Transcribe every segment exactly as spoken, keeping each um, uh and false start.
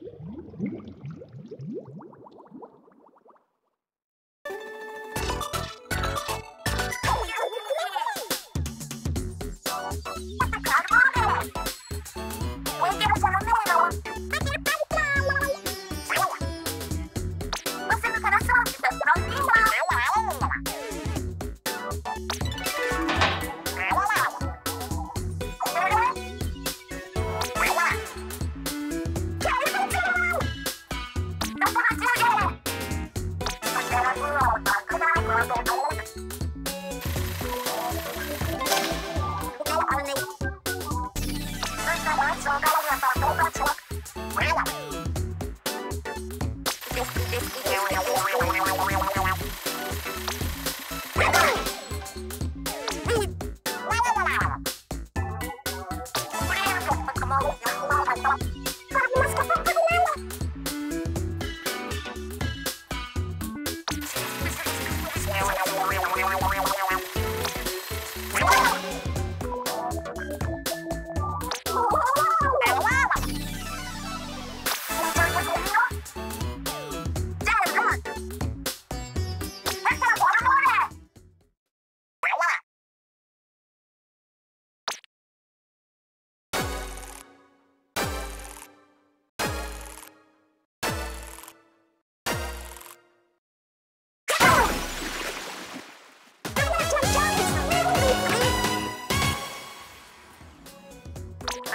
Let's go,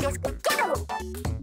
let's go, get away!